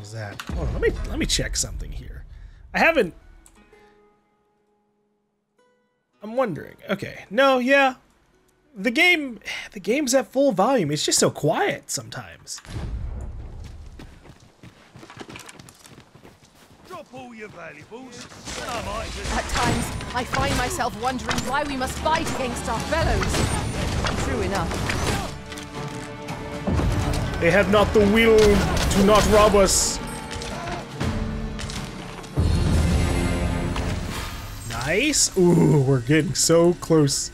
was that? Hold on, let me check something here. I'm wondering. Okay. No, yeah. The game's at full volume. It's just so quiet sometimes. Drop all your valuables. At times, I find myself wondering why we must fight against our fellows. True enough. They have not the will to not rob us. Nice. Ooh, we're getting so close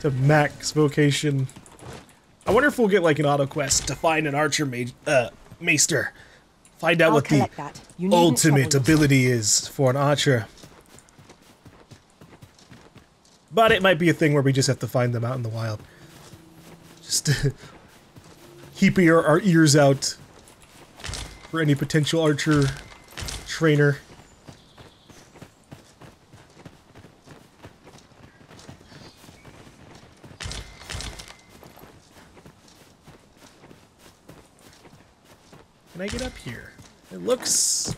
to max vocation. I wonder if we'll get like an auto quest to find an archer maester. Find out what the ultimate ability is for an archer. But it might be a thing where we just have to find them out in the wild. Just keep our ears out for any potential archer trainer. Can I get up here? It looks...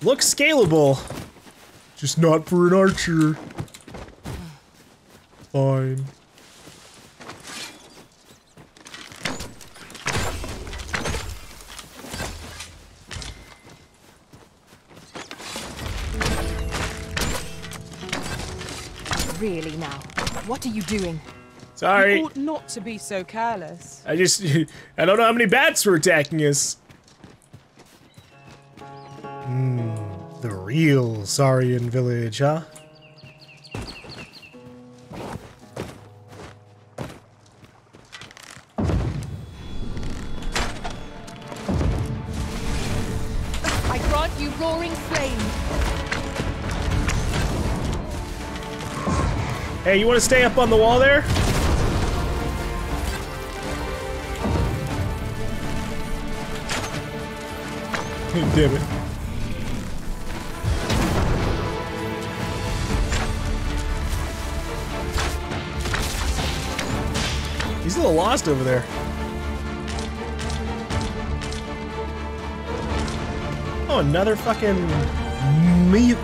looks scalable. Just not for an archer. Fine. Really now? What are you doing? Sorry. You ought not to be so careless. I don't know how many bats were attacking us. The real Saurian village, huh? I grant you roaring flame. Hey, you want to stay up on the wall there? Damn it. He's a little lost over there. Oh, another fucking...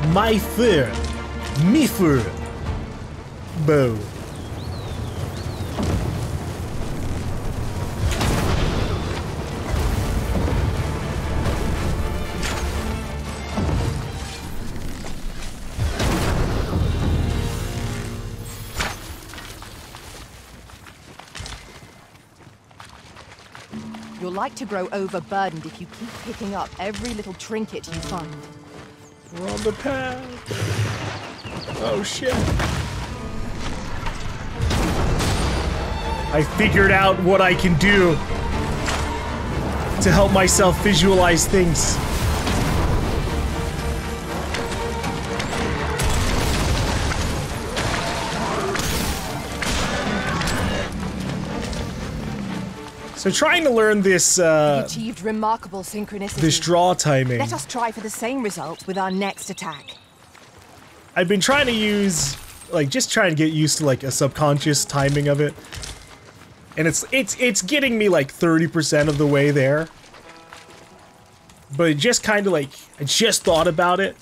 Mithur. Bow. Like to grow overburdened if you keep picking up every little trinket you find. We're on the path. Oh shit. I figured out what I can do to help myself visualize things. So trying to learn this, achieved remarkable synchronicity. This draw timing. Let us try for the same result with our next attack. I've been trying to use, like, just trying to get used to like a subconscious timing of it, and it's getting me like 30% of the way there. But it just kind of like I just thought about it.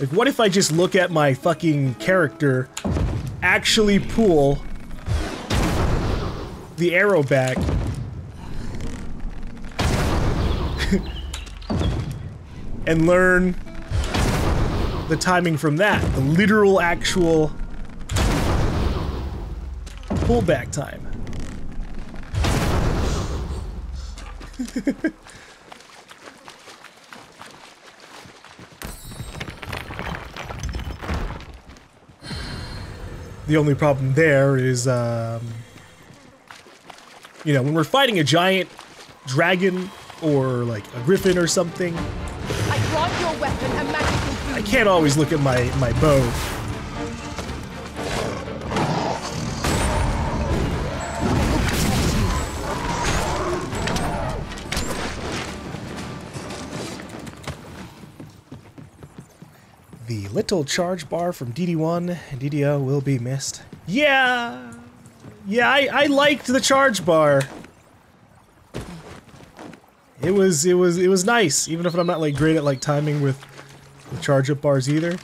Like, what if I just look at my fucking character, actually pull the arrow back? And learn the timing from that. The literal, actual pullback time. The only problem there is, you know, when we're fighting a giant dragon or like a griffin or something, I can't always look at my bow. The little charge bar from DD1 and DDO will be missed. Yeah! Yeah, I liked the charge bar. It was nice, even if I'm not like great at like timing with the charge up bars either.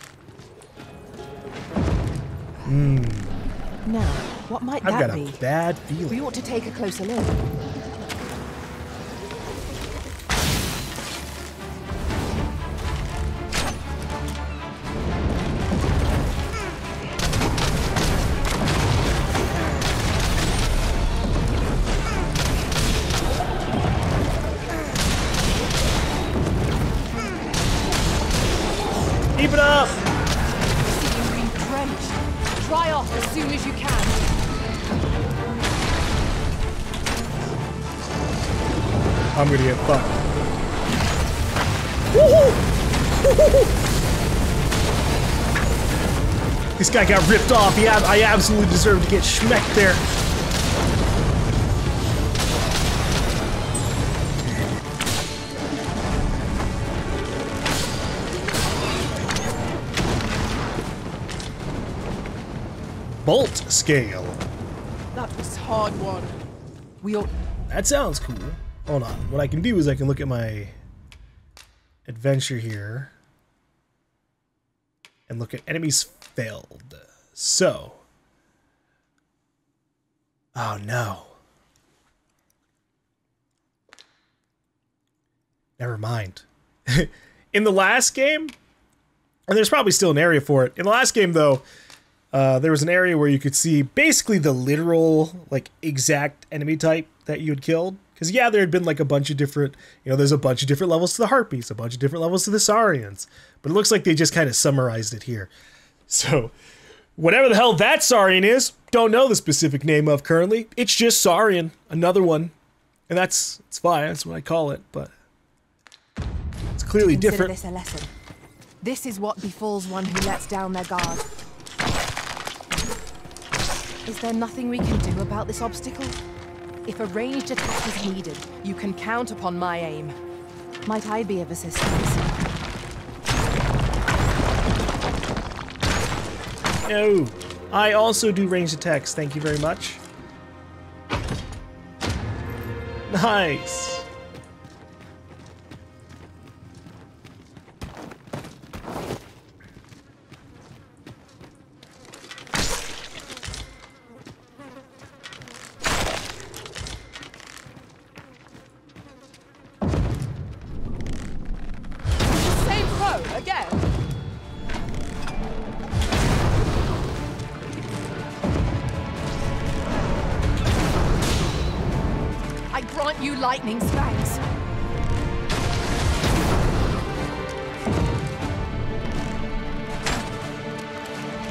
Now, what might that be? I've got a bad feeling. We ought to take a closer look. Keep it up! You've been drenched. Dry off as soon as you can. I'm gonna get fucked. Woohoo! This guy got ripped off. Yeah, I absolutely deserve to get schmecked there. Bolt scale. That was a hard one. That sounds cool. Hold on. What I can do is I can look at my adventure here and look at enemies failed. So, oh no. Never mind. In the last game, and there's probably still an area for it. In the last game though, there was an area where you could see basically the literal, like, exact enemy type that you had killed. Because, yeah, there had been, like, a bunch of different, you know, there's a bunch of different levels to the Heartbeats, a bunch of different levels to the Saurians. But it looks like they just kind of summarized it here. So, whatever the hell that Saurian is, don't know the specific name of currently. It's just Saurian, another one. And it's fine, that's what I call it, but it's clearly different. Consider this a lesson. This is what befalls one who lets down their guard. Is there nothing we can do about this obstacle? If a ranged attack is needed, you can count upon my aim. Might I be of assistance? No, I also do ranged attacks, thank you very much. Nice.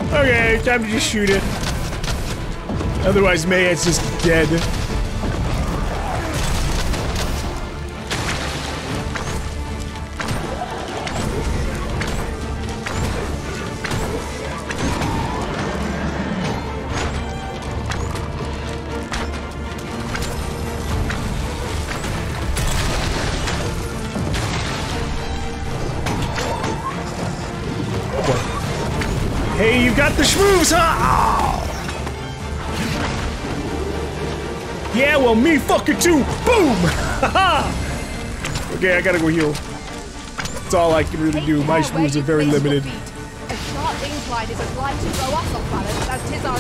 Okay, time to just shoot it. Otherwise, Mayette's just dead. The shmoos, huh? Oh. Yeah, well, me fucking too. Boom! Okay, I gotta go heal. That's all I can really do. My shmoos are very limited. A sharp incline is obliged to throw us off balance, as 'tis our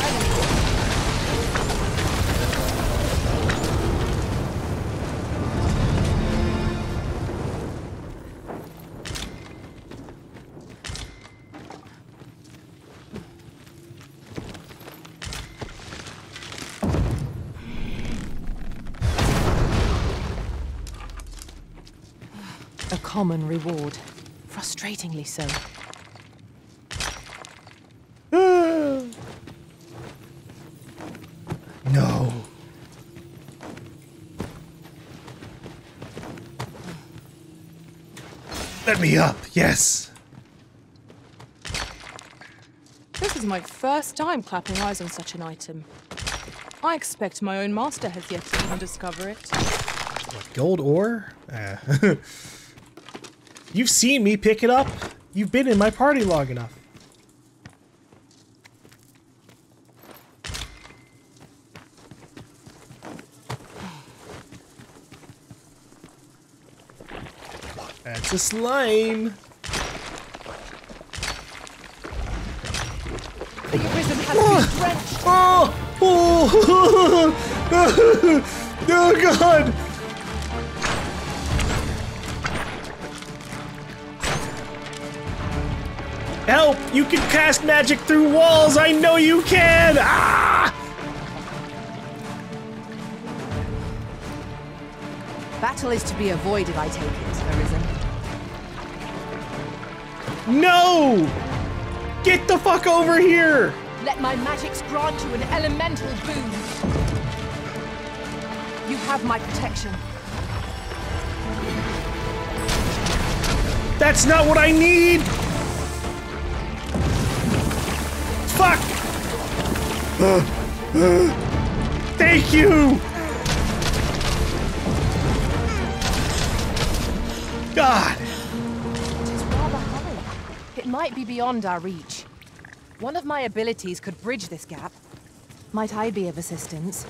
common reward. Frustratingly so. No. Let me up, yes. This is my first time clapping eyes on such an item. I expect my own master has yet to even discover it. What, gold ore? You've seen me pick it up. You've been in my party long enough. That's a slime. The prison has been drenched. Oh! Oh! Oh God! Help! You can cast magic through walls. I know you can. Ah! Battle is to be avoided. I take it, Arisen. No! Get the fuck over here! Let my magics grant you an elemental boon. You have my protection. That's not what I need. Fuck! Thank you! God! It is rather high. It might be beyond our reach. One of my abilities could bridge this gap. Might I be of assistance?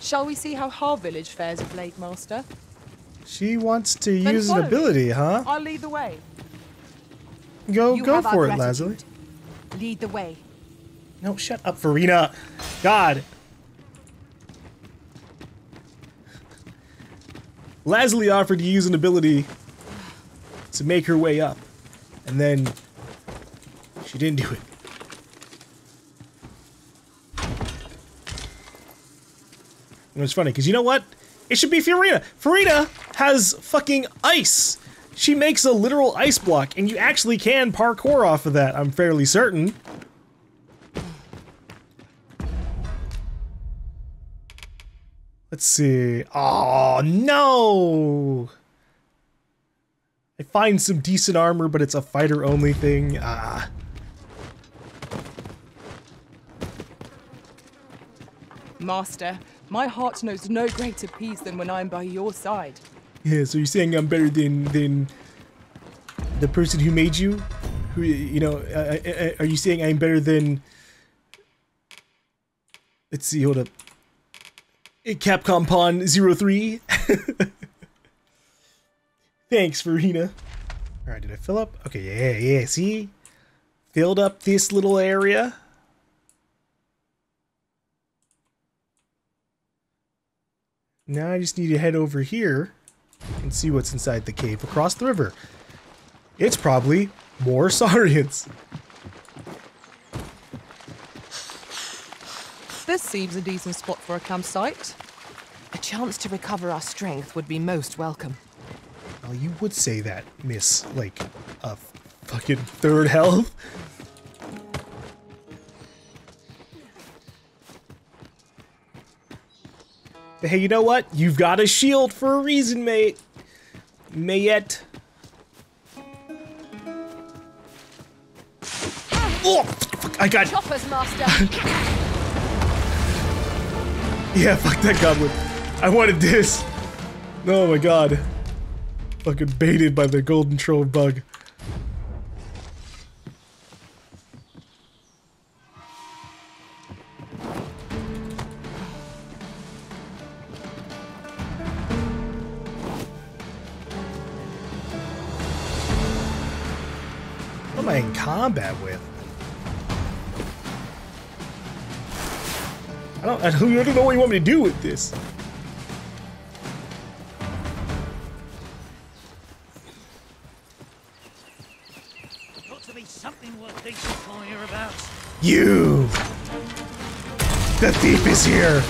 Shall we see how Harv Village fares of late, Master? She wants to then use an ability, huh? I'll lead the way. Go for it, Lazuli. Lead the way. No, shut up, Farina. God. Lazuli offered to use an ability to make her way up, and then she didn't do it. And it's funny, because you know what? It should be Farina. Farina has fucking ice. She makes a literal ice block, and you actually can parkour off of that, I'm fairly certain. Let's see. Oh no! I find some decent armor, but it's a fighter only thing. Ah. Master, my heart knows no greater peace than when I'm by your side. Yeah, so you're saying I'm better than the person who made you? Who, you know, are you saying I'm better than... Let's see, hold up. Capcom Pawn 03. Thanks, Farina. Alright, did I fill up? Okay, yeah, see? Filled up this little area. Now I just need to head over here and see what's inside the cave across the river. It's probably more saurians. This seems a decent spot for a campsite. A chance to recover our strength would be most welcome. Well, you would say that, miss, like, a fucking third health. But hey, you know what? You've got a shield for a reason, mate. Mayette. Oh, fuck, I got choppers, Master. Yeah, fuck that goblin. I wanted this. Oh my god. Fucking baited by the golden troll bug. In combat with. I don't know what you want me to do with this. There's got to be something worth thinking for here about. You! The thief is here!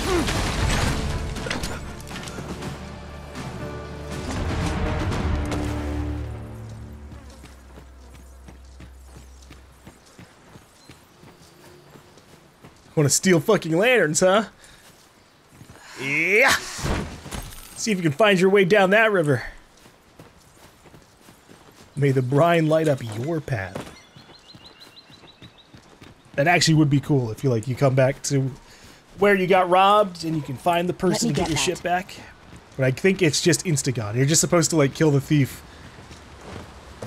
Want to steal fucking lanterns, huh? Yeah! See if you can find your way down that river. May the brine light up your path. That actually would be cool if you, like, you come back to where you got robbed and you can find the person to get your shit back. But I think it's just Instagon. You're just supposed to, like, kill the thief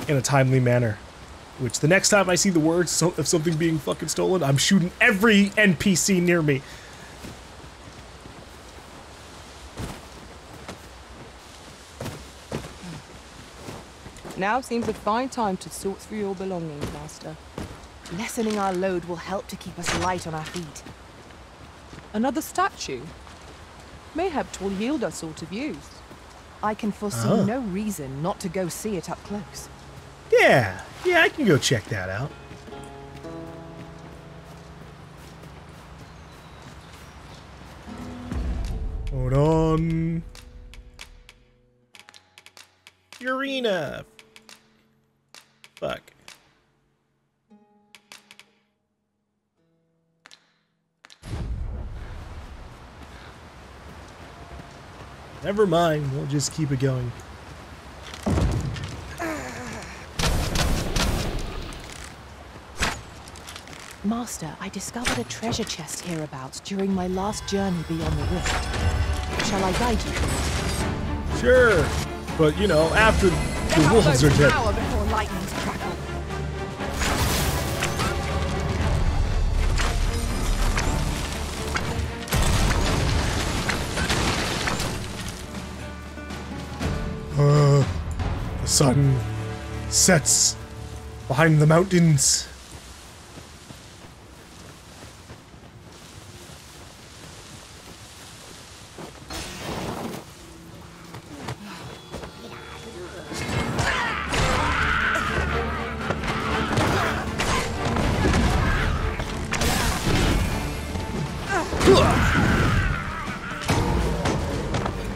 in a timely manner. Which, the next time I see the words of something being fucking stolen, I'm shooting every NPC near me. Now seems a fine time to sort through your belongings, Master. Lessening our load will help to keep us light on our feet. Another statue? Mayhap 'twill yield us all to views. I can foresee no reason not to go see it up close. Yeah, I can go check that out. Hold on. Urina. Fuck. Never mind, we'll just keep it going. Master, I discovered a treasure chest hereabouts during my last journey beyond the rift. Shall I guide you? Sure, but you know, after the wolves are dead. Before lightning's crackle. The sun sets behind the mountains.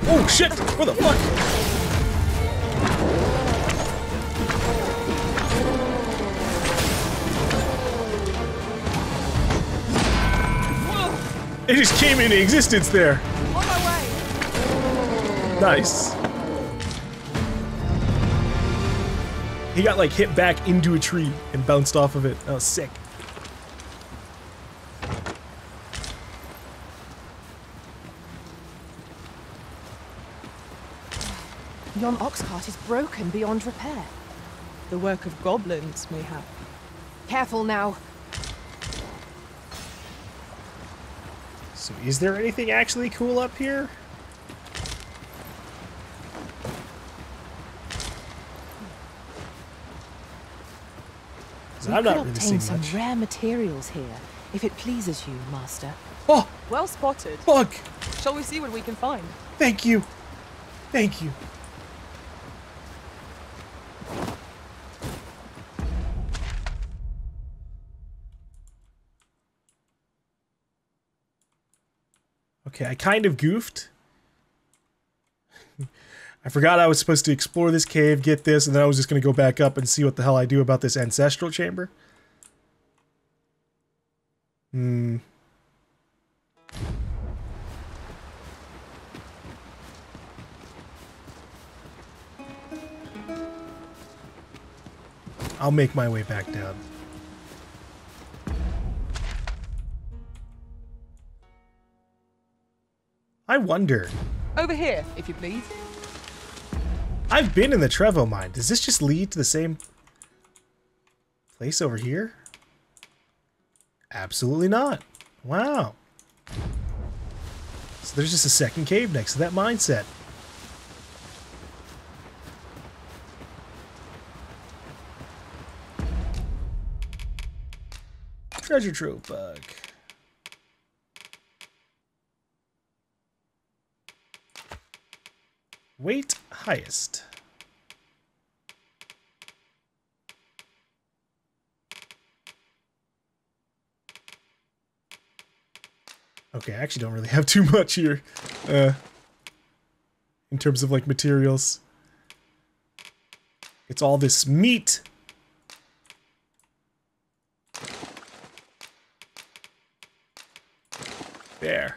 Oh shit! What the fuck? It just came into existence there. On my way. Nice. He got like hit back into a tree and bounced off of it. That was sick. Yon ox cart is broken beyond repair. The work of goblins, mayhap. Careful now. So is there anything actually cool up here? I'm not really seeing much. We could obtain some rare materials here, if it pleases you, Master. Oh! Well spotted. Bug! Shall we see what we can find? Thank you. Thank you. Okay, I kind of goofed. I forgot I was supposed to explore this cave, get this, and then I was just going to go back up and see what the hell I do about this ancestral chamber. I'll make my way back down. I wonder. Over here, if you please. I've been in the Trevo mine. Does this just lead to the same place over here? Absolutely not. Wow. So there's just a second cave next to that mindset. Treasure trove bug. Weight highest. Okay, I actually don't really have too much here in terms of like materials. It's all this meat. There.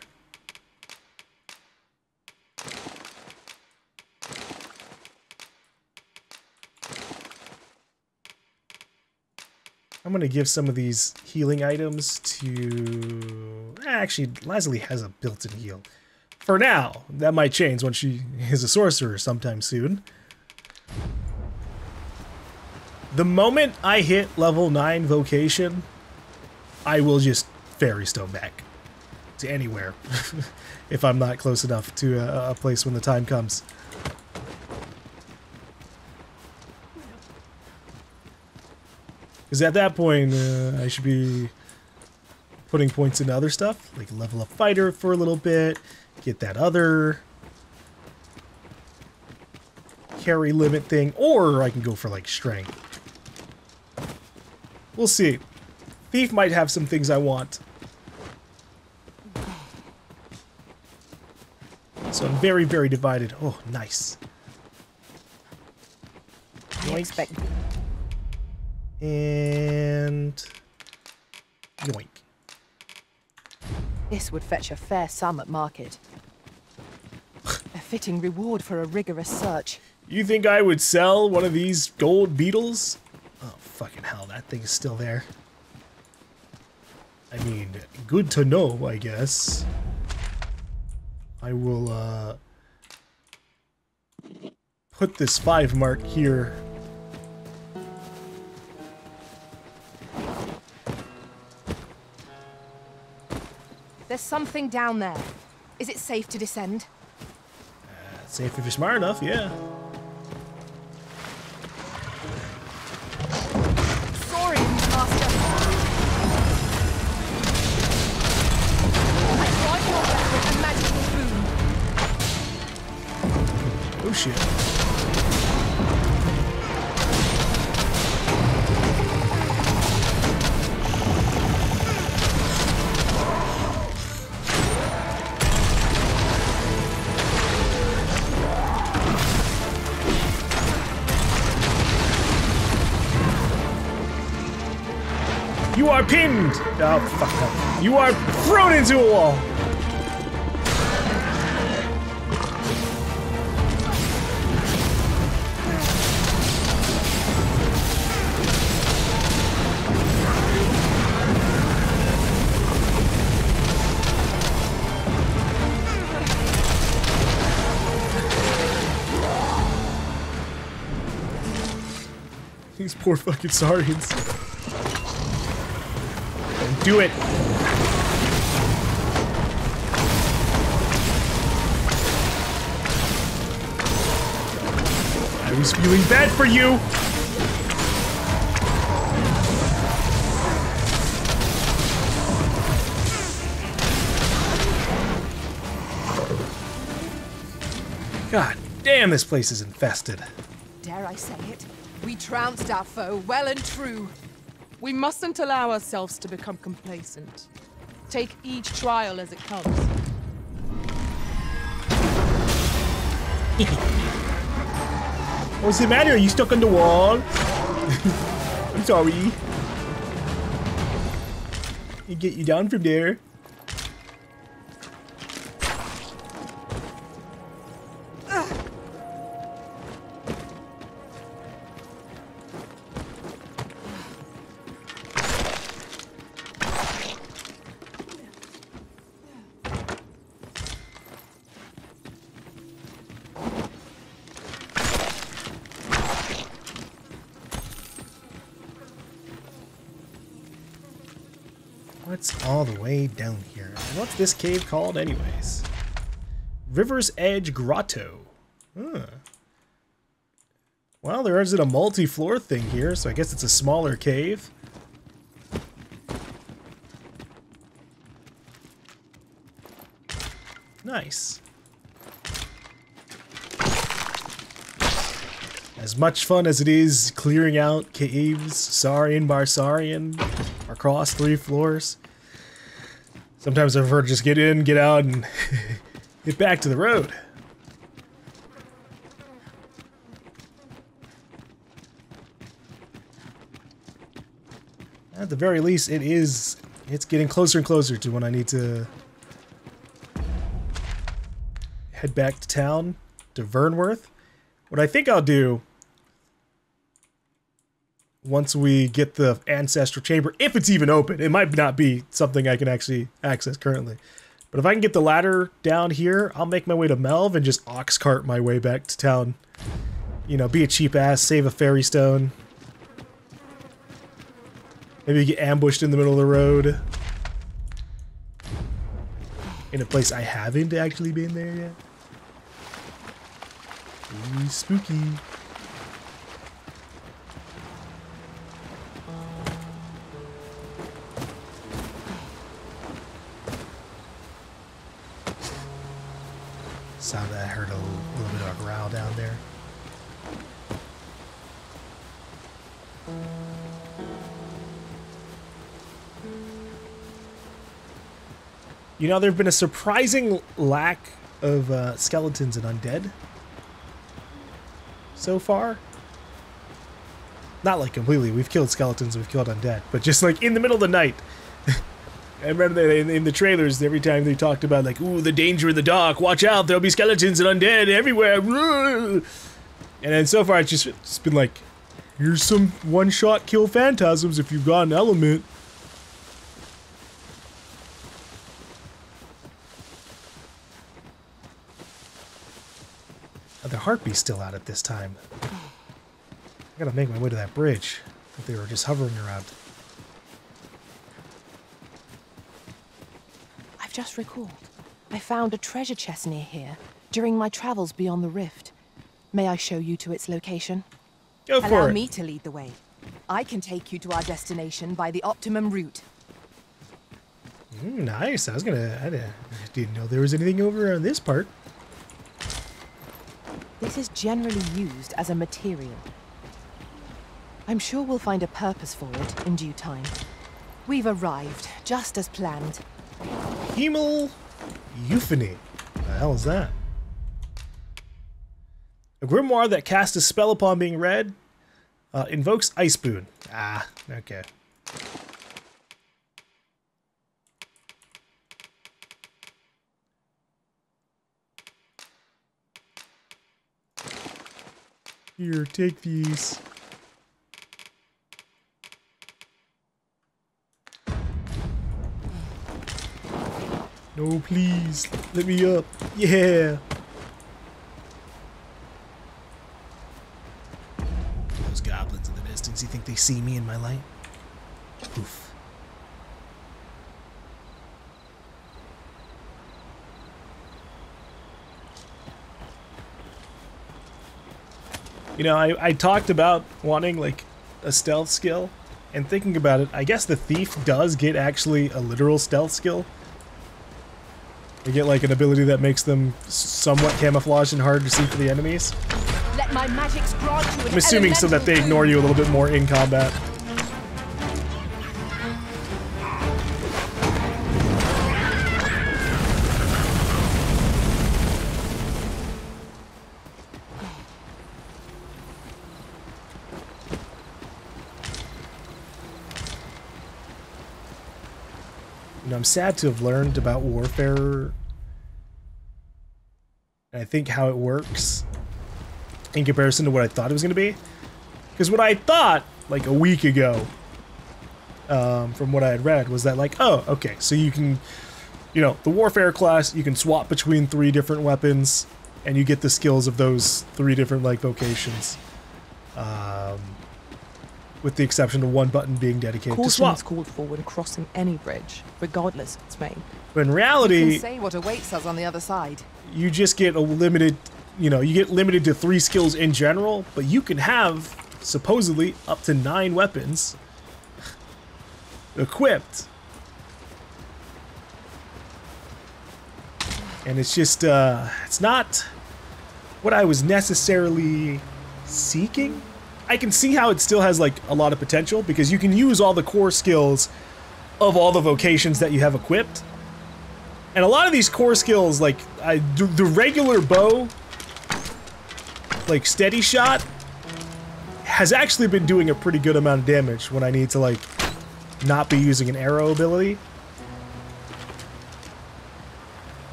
I'm going to give some of these healing items to... Actually, Lazuli has a built-in heal. For now. That might change once she is a sorcerer sometime soon. The moment I hit level 9 vocation, I will just fairy stone back to anywhere if I'm not close enough to a place when the time comes. Because at that point, I should be putting points into other stuff. Like level up fighter for a little bit. Get that other carry limit thing. Or I can go for like strength. We'll see. Thief might have some things I want. So I'm very, very divided. Oh, nice. Yoink. And yoink. This would fetch a fair sum at market. A fitting reward for a rigorous search. You think I would sell one of these gold beetles? Oh, fucking hell, that thing is still there. I mean, good to know, I guess. I will put this 5 mark here. There's something down there. Is it safe to descend? Safe if you're smart enough, yeah. Sorry, Master. I tried your back with a magical boom. Oh shit. You are pinned! Oh, fuck up. You are thrown into a wall! These poor fucking Saurians. Do it. I was feeling bad for you. God damn, this place is infested. Dare I say it? We trounced our foe well and true. We mustn't allow ourselves to become complacent. Take each trial as it comes. What's the matter? Are you stuck on the wall? I'm sorry. You get you down from there. All the way down here. What's this cave called anyways? River's Edge Grotto. Huh. Well, there isn't a multi-floor thing here, so I guess it's a smaller cave. Nice. As much fun as it is clearing out caves, Saurian, Barsarian, across 3 floors. Sometimes I prefer to just get in, get out, and get back to the road. At the very least, it's getting closer and closer to when I need to head back to town, to Vernworth. What I think I'll do, once we get the Ancestral Chamber, if it's even open, it might not be something I can actually access currently. But if I can get the ladder down here, I'll make my way to Melve and just ox cart my way back to town. You know, be a cheap ass, save a fairy stone. Maybe get ambushed in the middle of the road. In a place I haven't actually been there yet. Ooh, spooky. sound that I heard a little bit of a growl down there. You know, there have been a surprising lack of skeletons and undead so far. Not like completely. We've killed skeletons, we've killed undead, but just like in the middle of the night. I remember in the trailers, every time they talked about like, ooh, the danger in the dark, watch out, there'll be skeletons and undead everywhere. And then so far it's just been like, here's some one-shot kill phantasms if you've got an element. Oh, their heartbeat's still out at this time. I gotta make my way to that bridge. I think they were just hovering around. I've just recalled. I found a treasure chest near here during my travels beyond the rift. May I show you to its location? Go for it. Allow me to lead the way. I can take you to our destination by the optimum route. Nice. I didn't know there was anything over on this part. This is generally used as a material. I'm sure we'll find a purpose for it in due time. We've arrived, just as planned. Hemal Euphony. What the hell is that? A grimoire that casts a spell upon being read, invokes Ice Boon. Ah, okay. Here, take these. No, please, let me up. Yeah. Goblins in the distance. You think they see me in my light? Oof. You know, I talked about wanting like a stealth skill, and thinking about it, I guess the thief does get actually a literal stealth skill. They get like an ability that makes them somewhat camouflaged and hard to see for the enemies. My magic's drawn to an I'm assuming so that they ignore you a little bit more in combat. You know, I'm sad to have learned about warfare, and I think how it works in comparison to what I thought it was going to be. Because what I thought, like, a week ago, from what I had read, was that, like, oh, okay, so you can, you know, the Warfare class, you can swap between 3 different weapons, and you get the skills of those 3 different, like, vocations. With the exception of one button being dedicated to swap. Caution is called for when crossing any bridge, regardless of its main. But in reality, you can say what awaits us on the other side. You just get a limited... You know, you get limited to 3 skills in general, but you can have, supposedly, up to 9 weapons equipped. And it's just, it's not what I was necessarily seeking. I can see how it still has, like, a lot of potential, because you can use all the core skills of all the vocations that you have equipped. And a lot of these core skills, like, the regular bow... like steady shot has actually been doing a pretty good amount of damage when I need to like not be using an arrow ability.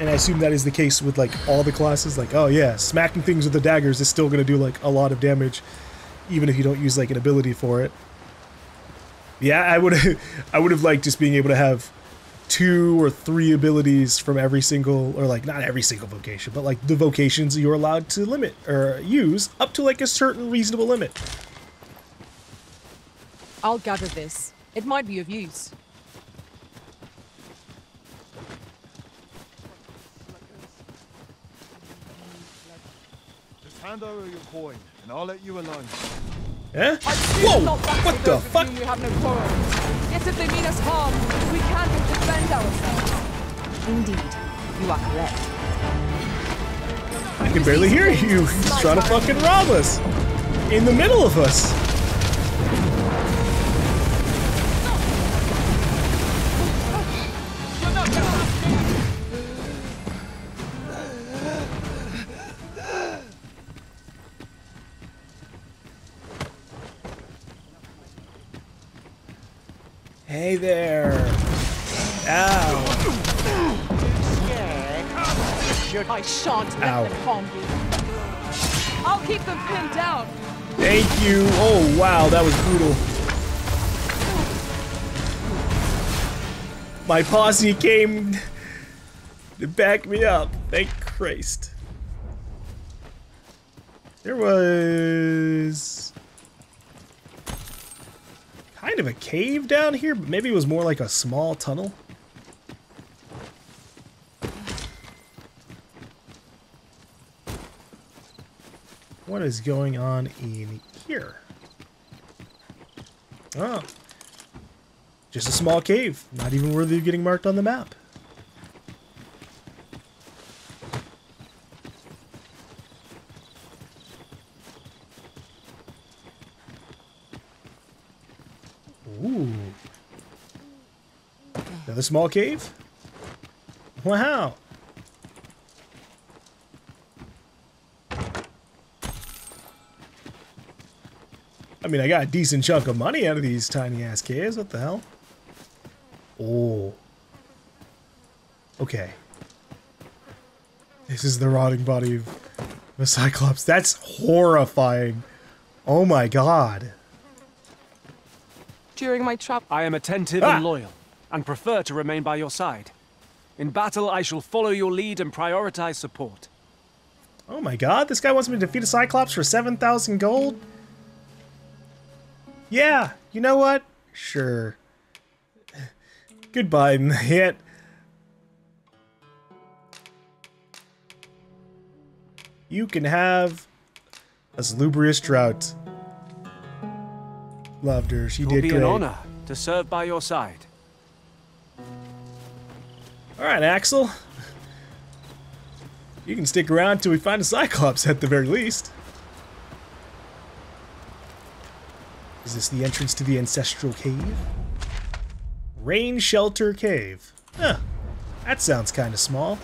And I assume that is the case with like all the classes. Like, oh yeah, smacking things with the daggers is still gonna do like a lot of damage even if you don't use like an ability for it. Yeah, I would have liked just being able to have 2 or 3 abilities from every single, or like not every single vocation, but like the vocations you're allowed to limit or use up to like a certain reasonable limit. I'll gather this. It might be of use. Just hand over your coin and I'll let you alone. Eh? Whoa! What the fuck? Yes, if they mean us harm, we can't defend ourselves. Indeed, you are correct. I can barely hear you. He's trying to fucking rob us. In the middle of us. Hey there. Ow. I shan't let them harm you. I'll keep them pinned down. Thank you. Oh wow, that was brutal. My posse came to back me up. Thank Christ. There was kind of a cave down here, but maybe it was more like a small tunnel. What is going on in here? Oh, just a small cave, not even worthy of getting marked on the map. Ooh, another small cave? Wow. I mean, I got a decent chunk of money out of these tiny ass caves. What the hell? Oh. Okay. This is the rotting body of a Cyclops. That's horrifying. Oh my god. During my travel, I am attentive and loyal, and prefer to remain by your side. In battle, I shall follow your lead and prioritize support. Oh my god, this guy wants me to defeat a Cyclops for 7,000 gold? Yeah, you know what? Sure. Goodbye, mate. You can have a salubrious drought. Loved her. She did great. It will be an honor to serve by your side. All right, Axel. You can stick around till we find a Cyclops at the very least. Is this the entrance to the Ancestral Cave? Rain Shelter Cave. Huh. That sounds kind of small.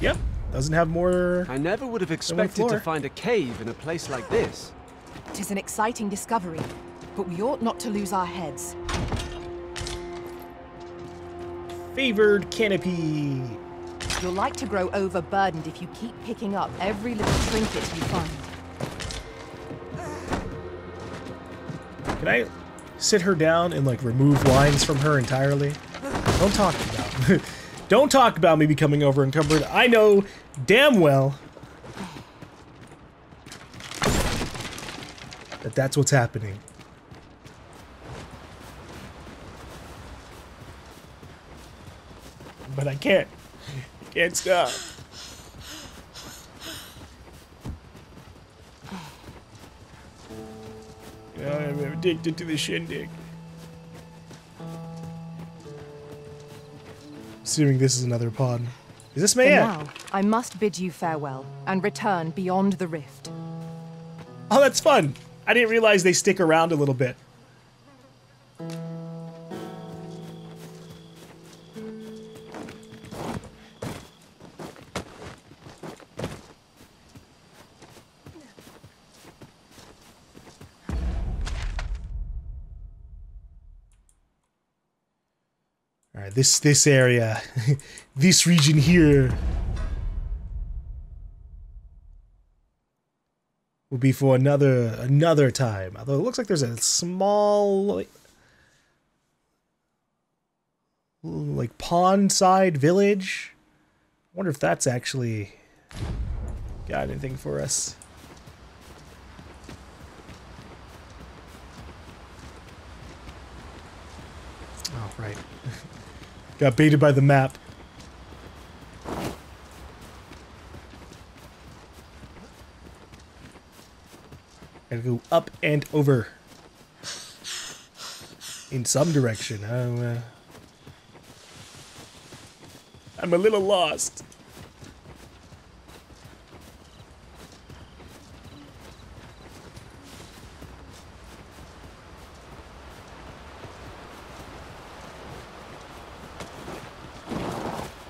Yep. Doesn't have more... I never would have expected to find a cave in a place like this. It is an exciting discovery, but we ought not to lose our heads. Favored canopy. You'll like to grow overburdened if you keep picking up every little trinket you find. Can I sit her down and like remove lines from her entirely? Don't talk about me. Don't talk about me becoming over encumbered. I know damn well that that's what's happening. But I can't. I can't stop. I'm addicted to the shindig. Assuming this is another pod. Is this Maya? Now, I must bid you farewell and return beyond the rift. Oh, that's fun. I didn't realize they stick around a little bit. This area, this region here, will be for another time. Although it looks like there's a small like pond side village. I wonder if that's actually got anything for us. Oh right. Got baited by the map. Gotta go up and over. In some direction. I'm a little lost.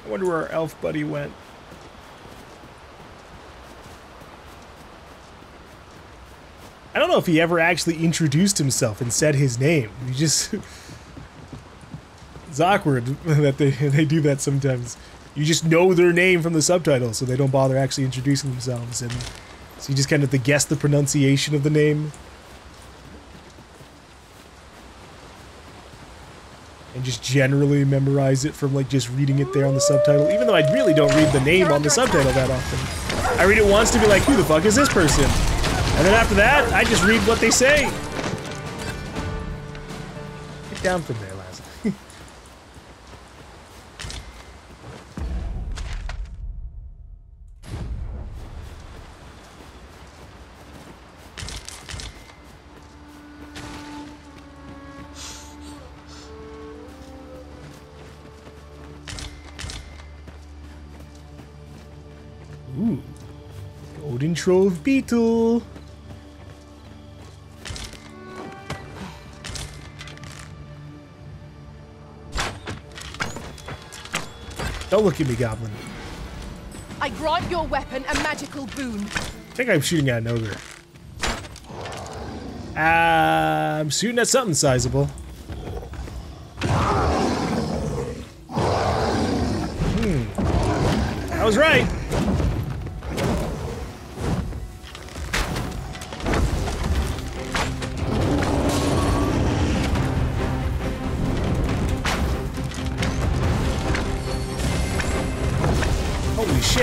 I wonder where our elf buddy went. I don't know if he ever actually introduced himself and said his name. He just... It's awkward that they do that sometimes. You just know their name from the subtitles, so they don't bother actually introducing themselves. And so you just kind of have to guess the pronunciation of the name. And just generally memorize it from like just reading it there on the subtitle. Even though I really don't read the name on the subtitle that often. I read it once to be like, who the fuck is this person? And then after that, I just read what they say. Get down from there, Lazuli. Ooh, golden trove beetle. Don't look at me, goblin. I grant your weapon a magical boon. I think I'm shooting at an ogre. I'm shooting at something sizable. I was right.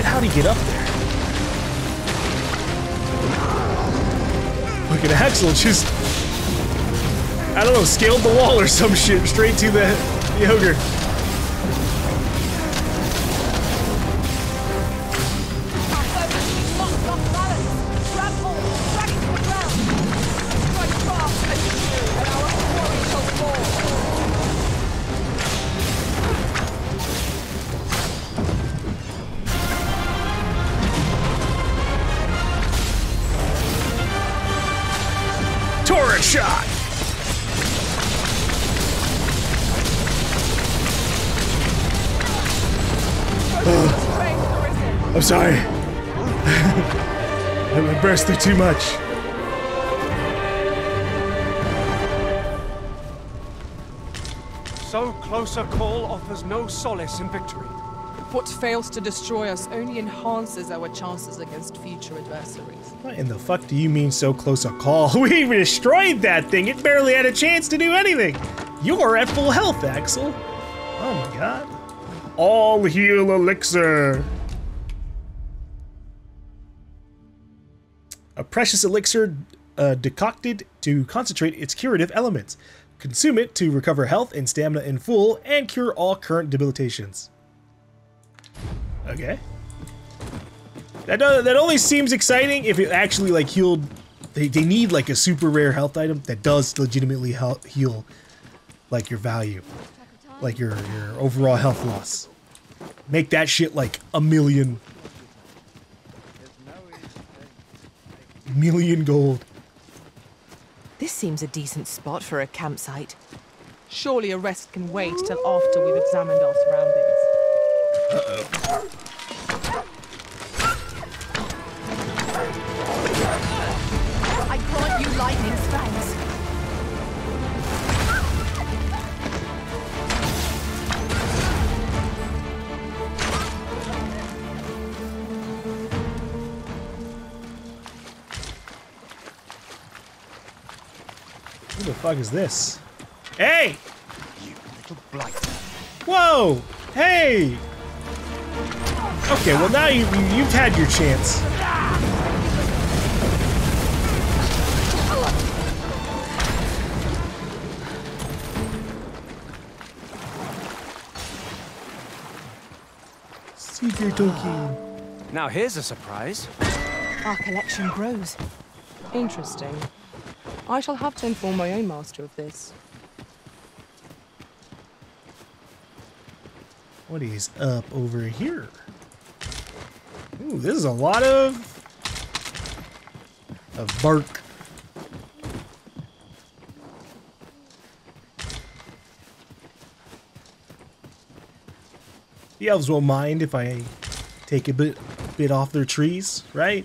How'd he get up there? Look at Axel, just... I don't know, scaled the wall or some shit straight to the ogre. Sorry. I burst through too much. So close a call offers no solace in victory. What fails to destroy us only enhances our chances against future adversaries. What in the fuck do you mean so close a call? We destroyed that thing. It barely had a chance to do anything. You're at full health, Axel. Oh my god. All heal elixir. A precious elixir decocted to concentrate its curative elements. Consume it to recover health and stamina in full and cure all current debilitations. Okay. That only seems exciting if it actually like healed. They need like a super rare health item that does legitimately heal like your value. Like your overall health loss. Make that shit like a million gold. This seems a decent spot for a campsite. Surely a rest can wait till after we've examined our surroundings. Uh-oh. I grant you lightning's fangs. Who the fuck is this? Hey! You little blight. Whoa! Hey! Okay, well now you've had your chance. Seek your donkey. Now here's a surprise. Our collection grows. Interesting. I shall have to inform my own master of this. What is up over here? Ooh, this is a lot of bark. The elves won't mind if I take a bit off their trees, right?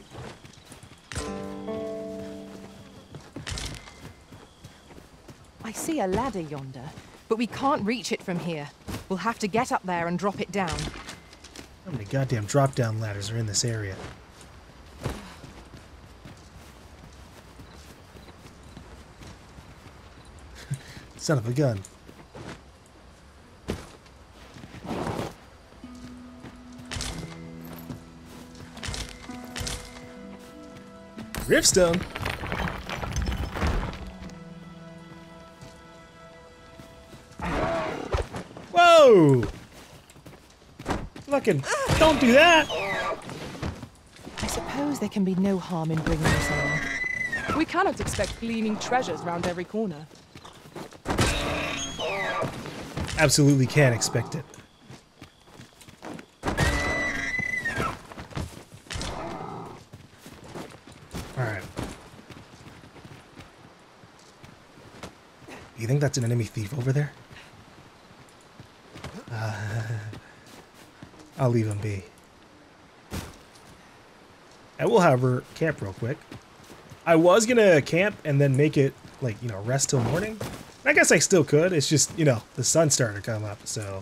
I see a ladder yonder, but we can't reach it from here. We'll have to get up there and drop it down. How many goddamn drop-down ladders are in this area? Son of a gun. Riftstone. Whoa! Fucking don't do that! I suppose there can be no harm in bringing us along. We cannot expect gleaming treasures round every corner. Absolutely can't expect it. I think that's an enemy thief over there. I'll leave him be. I will, however, camp real quick. I was gonna camp and then make it, like, you know, rest till morning. I guess I still could. It's just, you know, the sun started to come up, so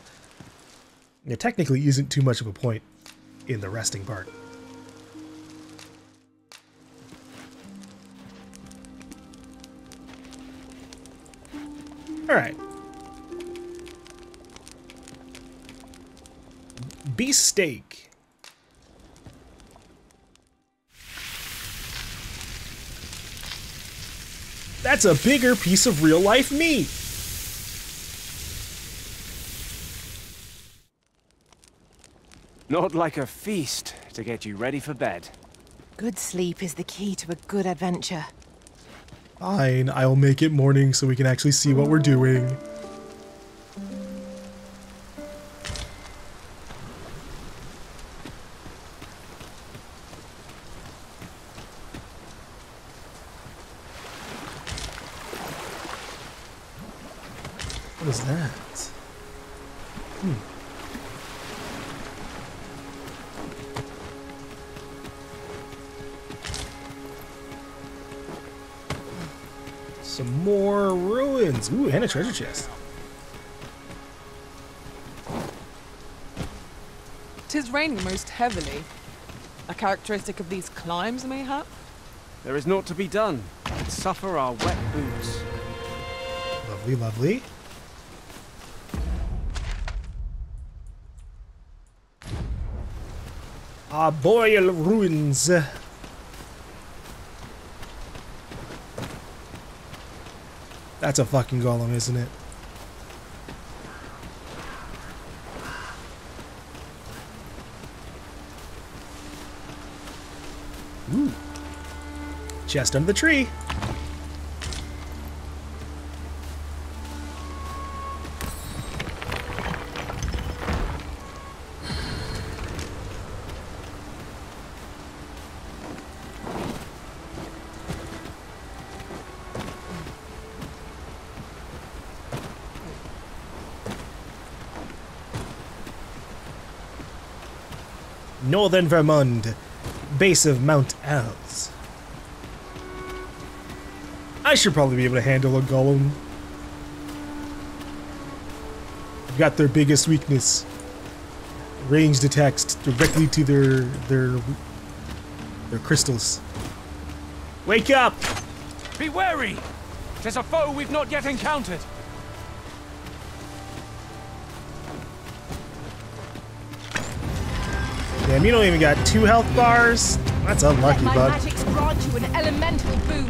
there technically isn't too much of a point in the resting part. All right. Beef steak. That's a bigger piece of real life meat. Not like a feast to get you ready for bed. Good sleep is the key to a good adventure. Fine, I'll make it morning so we can actually see what we're doing. What is that? Some more ruins. Ooh, and a treasure chest. 'Tis raining most heavily. A characteristic of these climes, mayhap? There is naught to be done. But suffer our wet boots. Lovely, lovely. Our boil ruins. That's a fucking golem, isn't it? Ooh. Chest under the tree. Northern Vermont, base of Mount Alz. I should probably be able to handle a golem. I've got their biggest weakness. Ranged attacks directly to their crystals. Wake up! Be wary! There's a foe we've not yet encountered. Damn, you don't even got 2 health bars. That's unlucky, bud. Let my magic's grant you an elemental boon.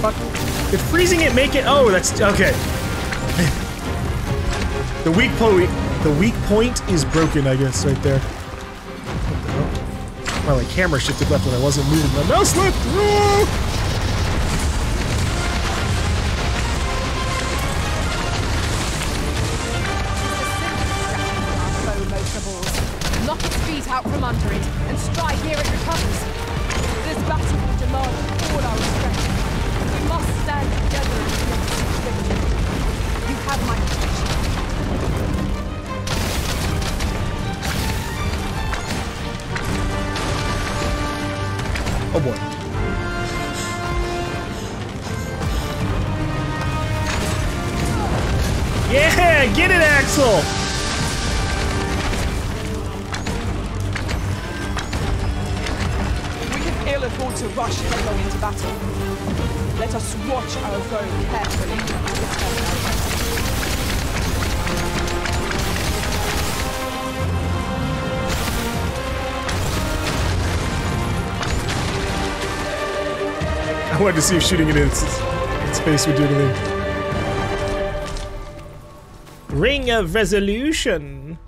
fuck? Did freezing it make it? Oh, that's okay. The weak point is broken, I guess, right there. Well, my camera shifted left when I wasn't moving. My mouse left. Whoa! To see if shooting it in space would do anything. Ring of Resolution.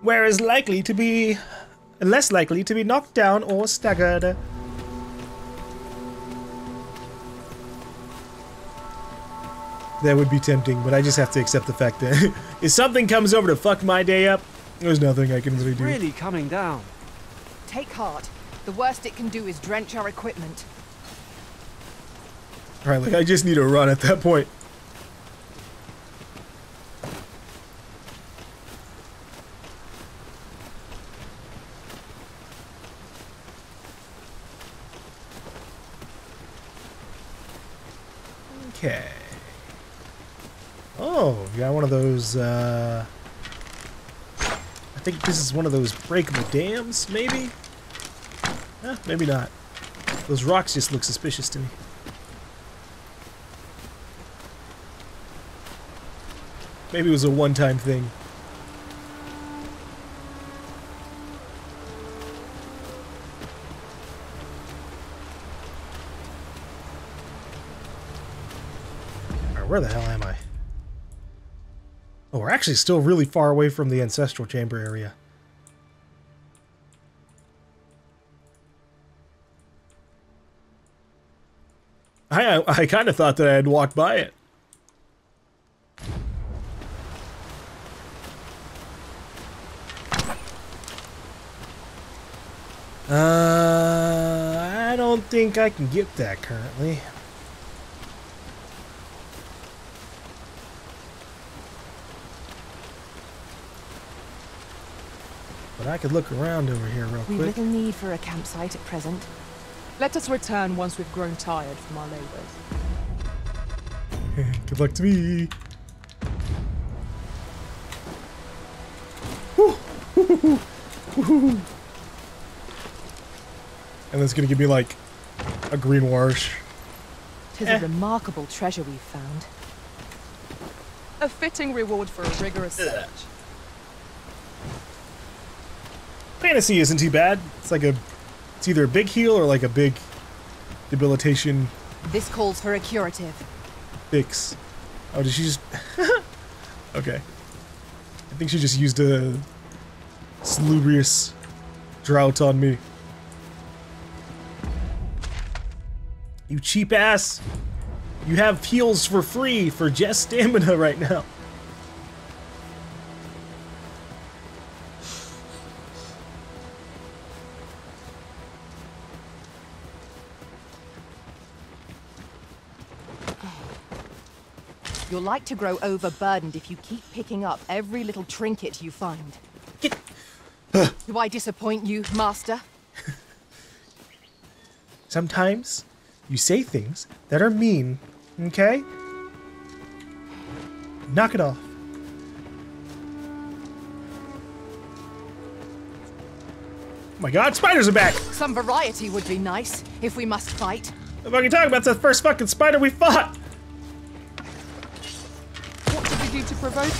Where is likely to be less likely to be knocked down or staggered. That would be tempting, but I just have to accept the fact that if something comes over to fuck my day up, there's nothing I can really do. Really coming down. Take heart. The worst it can do is drench our equipment. Alright, look, I just need a run at that point. Okay. Oh, we got one of those, I think this is one of those breakable dams, maybe? Eh, maybe not. Those rocks just look suspicious to me. Maybe it was a one-time thing. Alright, where the hell am I? Oh, we're actually still really far away from the Ancestral Chamber area. I kind of thought that I had walked by it. I don't think I can get that currently. But I could look around over here real quick. We've little need for a campsite at present. Let us return once we've grown tired from our labors. Good luck to me. Woo! Woo-hoo-hoo. Woo-hoo-hoo. And that's gonna give me like a green wash. 'Tis a remarkable treasure we've found. A fitting reward for a rigorous search. Fantasy isn't too bad. It's like a it's either a big heal or like a big debilitation. This calls for a curative. Fix. Oh, did she just... okay. I think she just used a salubrious drought on me. You cheap ass. You have heals for free for just stamina right now. You'll like to grow overburdened if you keep picking up every little trinket you find. Do I disappoint you, Master? Sometimes you say things that are mean, okay? Knock it off. Oh my god, spiders are back! Some variety would be nice, if we must fight. What are you talking about? It's the first fucking spider we fought! To provoke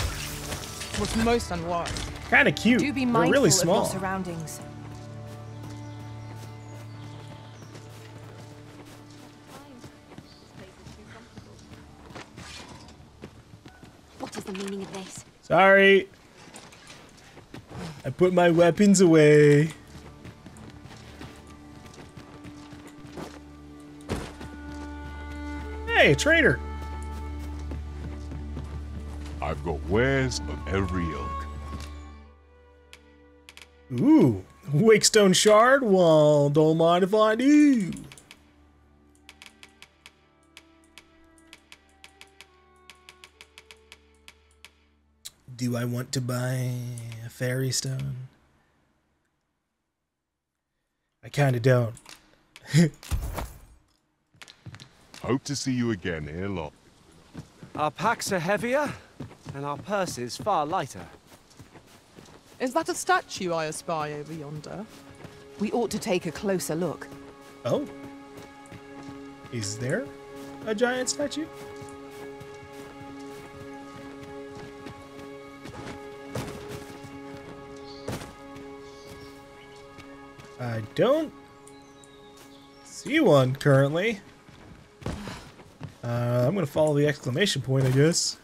was most unwise. Kind of cute. Do be mindful We're really small. Of your surroundings. is the meaning of this? Sorry. I put my weapons away. Hey, traitor. I've got wares of every ilk. Ooh. Wakestone shard. Well, don't mind if I do. Do I want to buy a fairy stone? I kind of don't. Hope to see you again here lot. Our packs are heavier and our purses far lighter. Is that a statue I espy over yonder? We ought to take a closer look. Oh. Is there a giant statue? I don't see one currently. I'm gonna follow the exclamation point, I guess.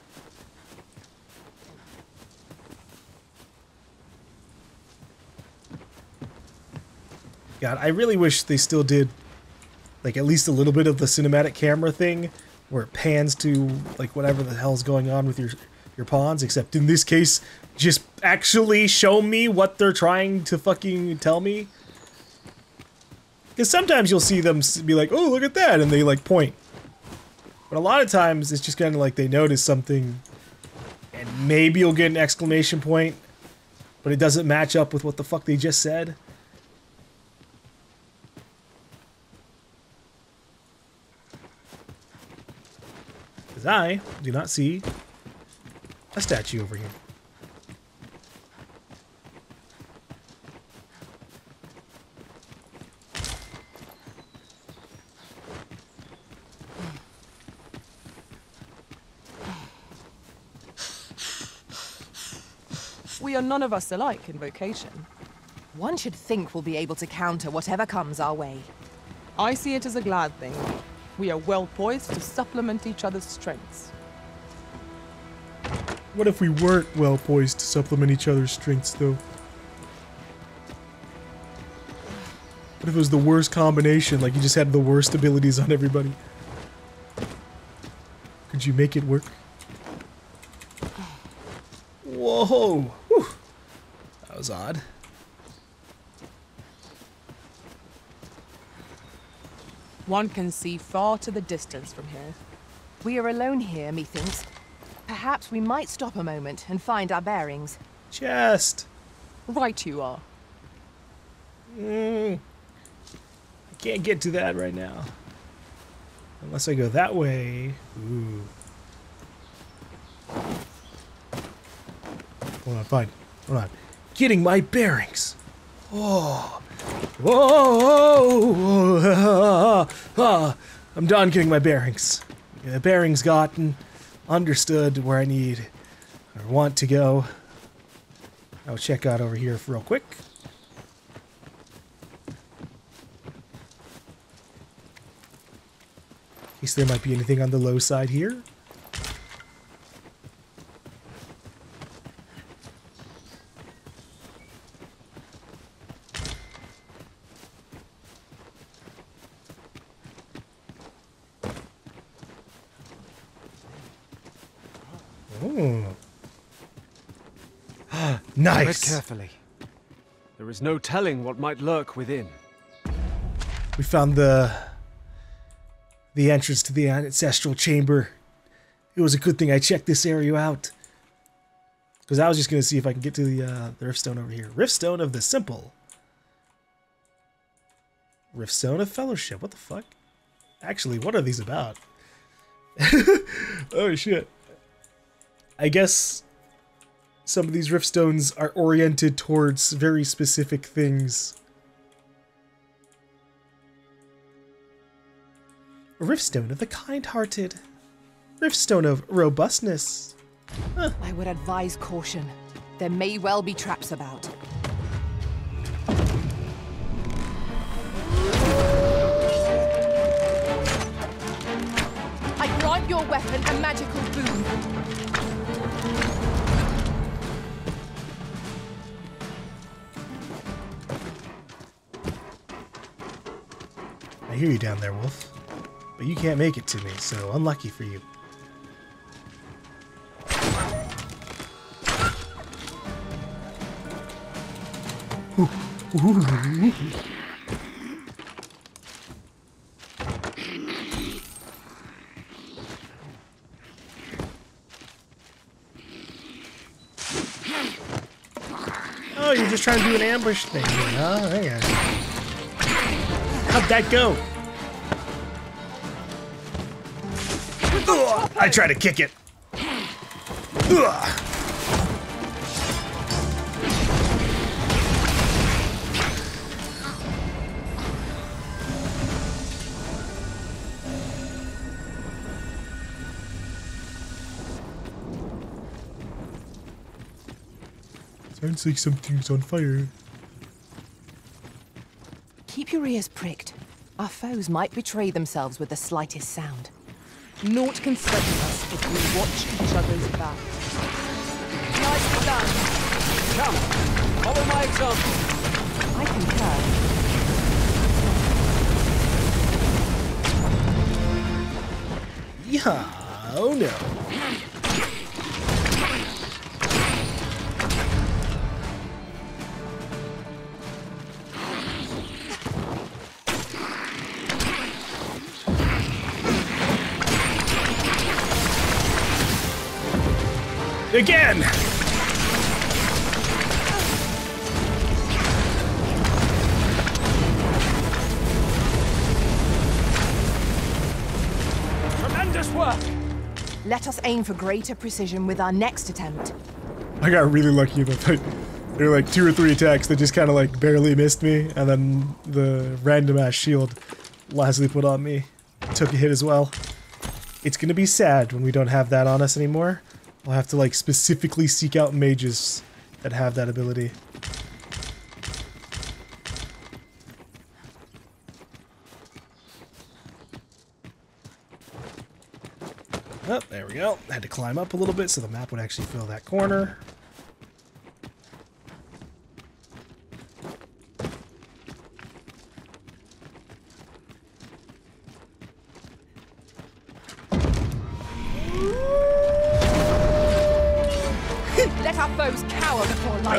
God, I really wish they still did, like, at least a little bit of the cinematic camera thing, where it pans to, like, whatever the hell's going on with your pawns, except in this case, just actually show me what they're trying to fucking tell me. Because sometimes you'll see them be like, oh, look at that, and they, like, point. But a lot of times, it's just kind of like they notice something, and maybe you'll get an exclamation point, but it doesn't match up with what the fuck they just said. Because I do not see a statue over here. We are none of us alike in vocation. One should think we'll be able to counter whatever comes our way. I see it as a glad thing. We are well poised to supplement each other's strengths. What if we weren't well poised to supplement each other's strengths, though? What if it was the worst combination, like you just had the worst abilities on everybody? Could you make it work? Whoa! Whew. That was odd. One can see far to the distance from here. We are alone here, methinks. Perhaps we might stop a moment and find our bearings. Chest! Right you are. I can't get to that right now. Unless I go that way. Ooh. Hold on, fine. Hold on. Getting my bearings. Oh. Whoa. Ah. I'm done getting my bearings. Yeah, bearings gotten. Understood where I need or want to go. I'll check out over here real quick. In case there might be anything on the low side here. Nice. Tread carefully. There is no telling what might lurk within. We found the entrance to the ancestral chamber. It was a good thing I checked this area out, because I was just gonna see if I can get to the Riftstone over here. Riftstone of the Simple. Riftstone of Fellowship. What the fuck? Actually, what are these about? Oh shit. I guess some of these riftstones are oriented towards very specific things. Riftstone of the kind-hearted. Riftstone of robustness. Huh. I would advise caution. There may well be traps about. I grant your weapon a magical boon. I hear you down there, Wolf. But you can't make it to me, so unlucky for you. Oh, you're just trying to do an ambush thing, huh? Oh, yeah. How'd that go? Ugh, I try to kick it. Ugh. Sounds like something's on fire. Keep your ears pricked. Our foes might betray themselves with the slightest sound. Naught can threaten us if we watch each other's back. Nicely done. Come, follow my example. I concur. Yeah. Oh no. Again! Tremendous work! Let us aim for greater precision with our next attempt. I got really lucky that there were like 2 or 3 attacks that just kind of like barely missed me, and then the random ass shield Lazuli put on me took a hit as well. It's gonna be sad when we don't have that on us anymore. I'll have to like specifically seek out mages that have that ability. Oh, there we go. I had to climb up a little bit so the map would actually fill that corner.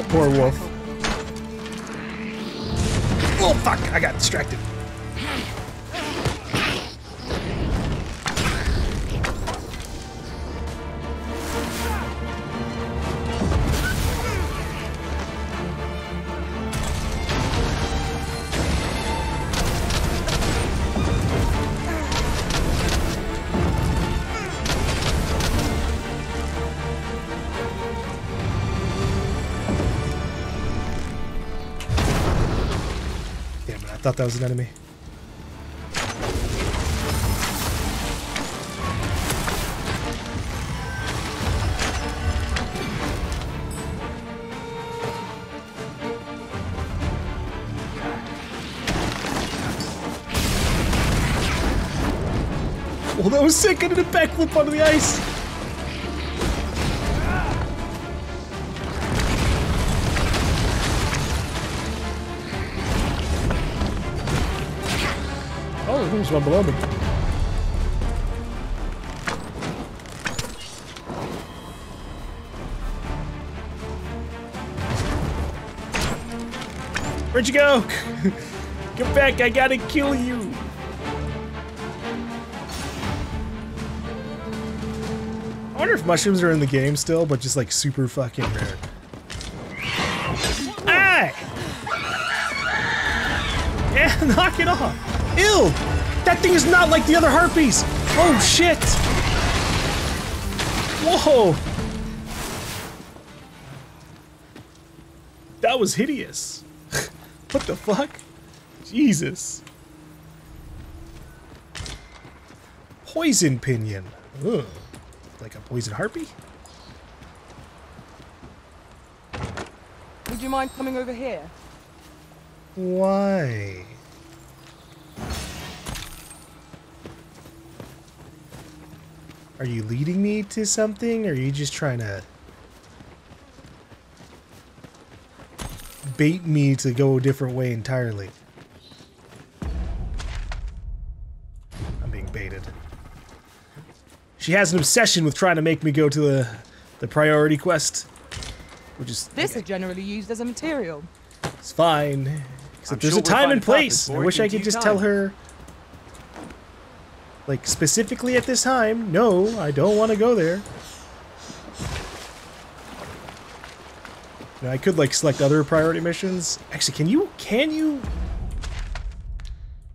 Poor wolf. Oh fuck, I got distracted. I thought that was an enemy. Well, that was sick. I did a backflip onto the ice. There's one below me. Where'd you go? Come back, I gotta kill you. I wonder if mushrooms are in the game still, but just like super fucking rare. Hey! Yeah, knock it off. Ew! That thing is not like the other harpies! Oh shit! Whoa! That was hideous. What the fuck? Jesus. Poison pinion. Ugh. Like a poison harpy? Would you mind coming over here? Why? Are you leading me to something, or are you just trying to bait me to go a different way entirely. I'm being baited. She has an obsession with trying to make me go to the priority quest. Which is this okay. Is generally used as a material. It's fine. Except there's a time and place. I wish I could just tell her, like, specifically at this time, no, I don't want to go there. Now, I could, like, select other priority missions. Actually, can you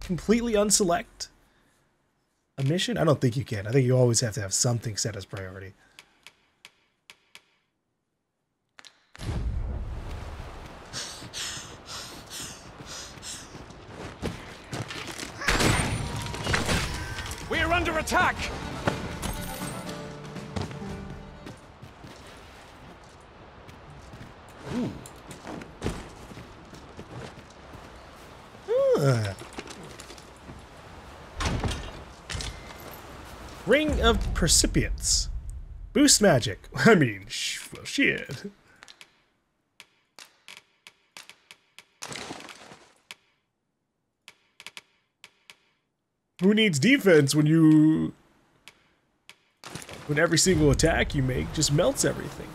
completely unselect a mission? I don't think you can. I think you always have to have something set as priority. We're under attack! Ooh. Ring of Percipients. Boost magic. I mean, well, shit. Who needs defense when you... when every single attack you make just melts everything?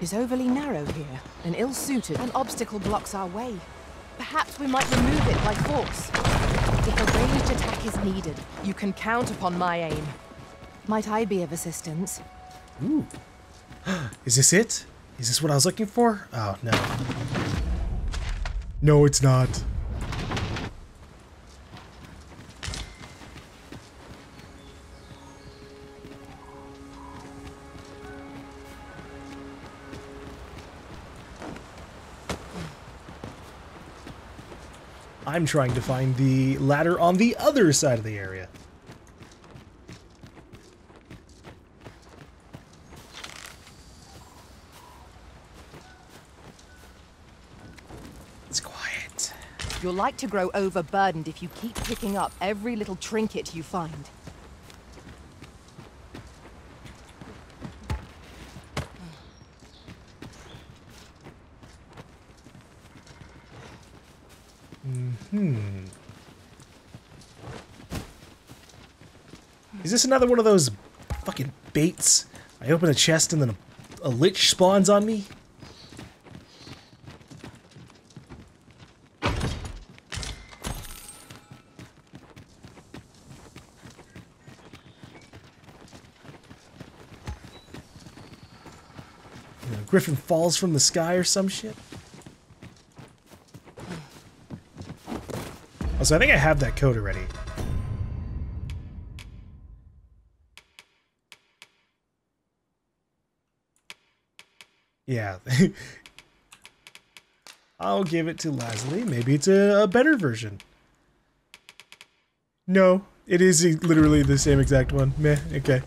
Is overly narrow here and ill-suited. An obstacle blocks our way. Perhaps we might remove it by force. If a ranged attack is needed, you can count upon my aim. Might I be of assistance? Ooh. Is this it? Is this what I was looking for? Oh, no. No, it's not. I'm trying to find the ladder on the other side of the area. You'll like to grow overburdened if you keep picking up every little trinket you find. Is this another one of those fucking baits? I open a chest and then a lich spawns on me? Griffin falls from the sky or some shit. Also, I think I have that code already. Yeah. I'll give it to Lazuli. Maybe it's a better version. No, it is literally the same exact one. Meh, okay.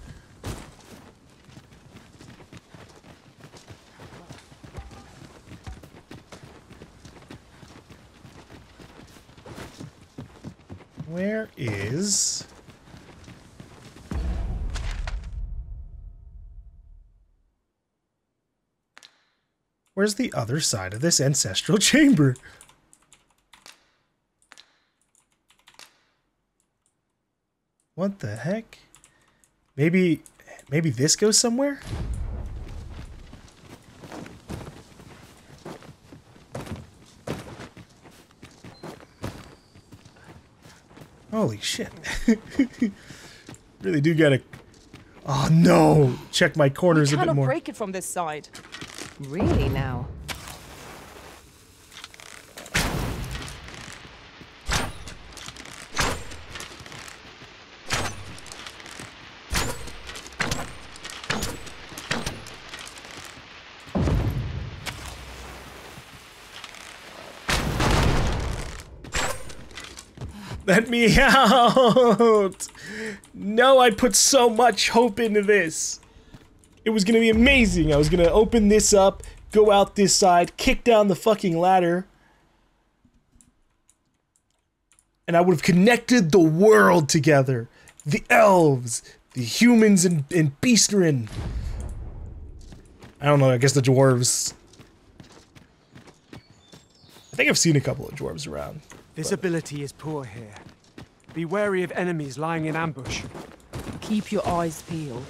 Where is... where's the other side of this ancestral chamber? What the heck? Maybe this goes somewhere? Holy shit. Really do gotta... oh no! Check my corners a bit more. We cannot break it from this side. Really now? Let me out! No, I put so much hope into this. It was gonna be amazing. I was gonna open this up, go out this side, kick down the fucking ladder. And I would have connected the world together. The elves, The humans and Beastrin. I don't know, I guess the dwarves. I think I've seen a couple of dwarves around. Visibility is poor here. Be wary of enemies lying in ambush. Keep your eyes peeled.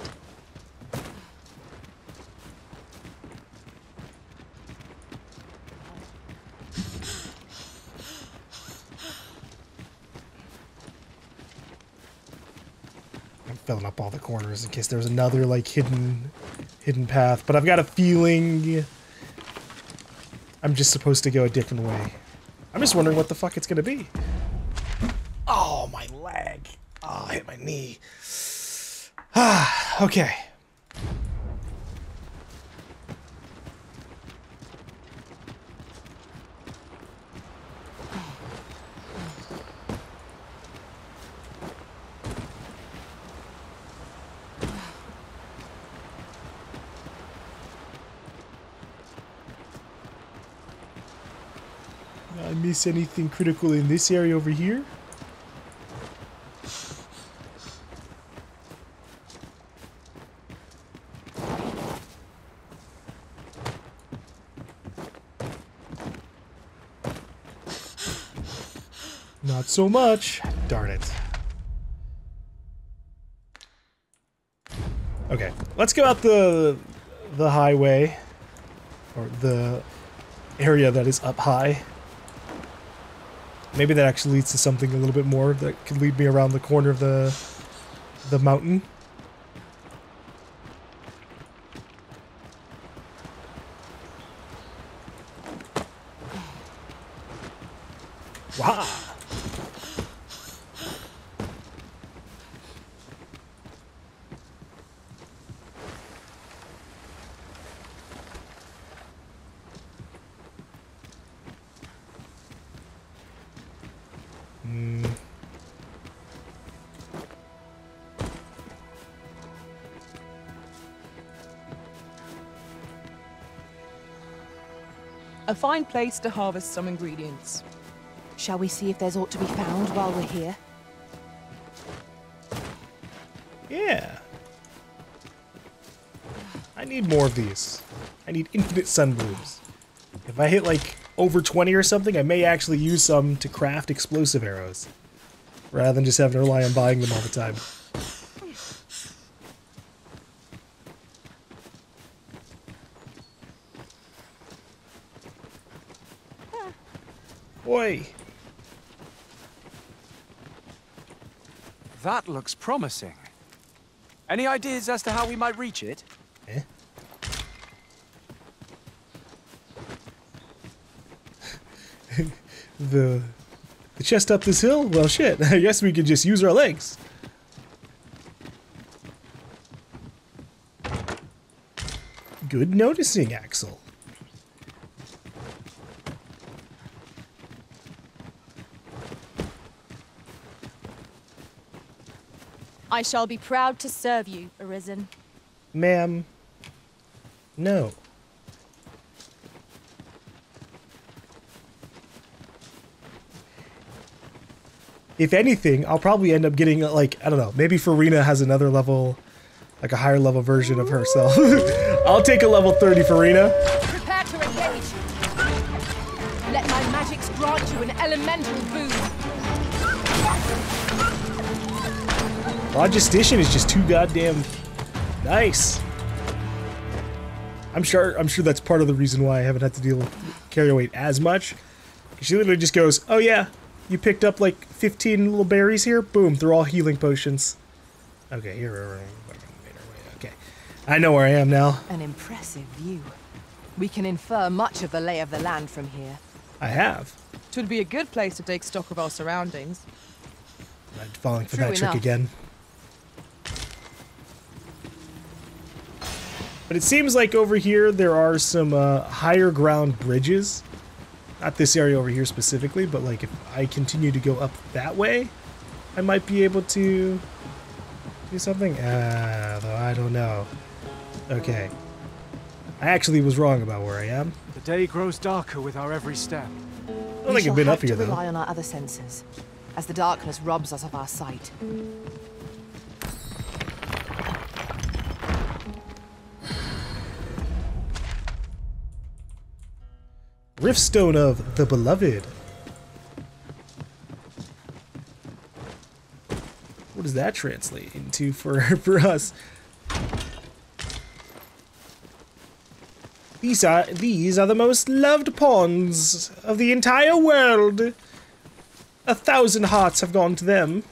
Filling up all the corners in case there's another like hidden path, but I've got a feeling I'm just supposed to go a different way. I'm just wondering what the fuck it's gonna be. Oh, my leg. Oh, I hit my knee. Ah, okay. Miss anything critical in this area over here? Not so much. Darn it. Okay, let's go out the highway, or the area that is up high. Maybe that actually leads to something a little bit more that could lead me around the corner of the mountain. Wow! A fine place to harvest some ingredients. Shall we see if there's aught to be found while we're here? Yeah. I need more of these. I need infinite sunblooms. If I hit like over 20 or something, I may actually use some to craft explosive arrows, rather than just having to rely on buying them all the time. Oi! That looks promising. Any ideas as to how we might reach it? Eh? the chest up this hill? Well, shit. I guess we could just use our legs. Good noticing, Axel. I shall be proud to serve you, Arisen. Ma'am, no. If anything, I'll probably end up getting, like, I don't know, maybe Farina has another level, like a higher level version of herself. I'll take a level 30 Farina. Prepare to engage. Let my magics grant you an elemental boon. Logistician is just too goddamn nice. I'm sure that's part of the reason why I haven't had to deal with carry weight as much. She literally just goes, "Oh yeah, you picked up like 15 little berries here. Boom, they're all healing potions." Okay, here. Okay, I know where I am now. An impressive view. We can infer much of the lay of the land from here. I have. It would be a good place to take stock of our surroundings. I'm falling for that trick again. But it seems like over here there are some higher ground bridges. Not this area over here specifically, but like if I continue to go up that way, I might be able to do something. Though I don't know. Okay. I actually was wrong about where I am. The day grows darker with our every step. I don't think I've been up here though. We shall have to rely on our other senses, as the darkness robs us of our sight. Riftstone of the Beloved. What does that translate into for us? These are the most loved pawns of the entire world. 1,000 hearts have gone to them.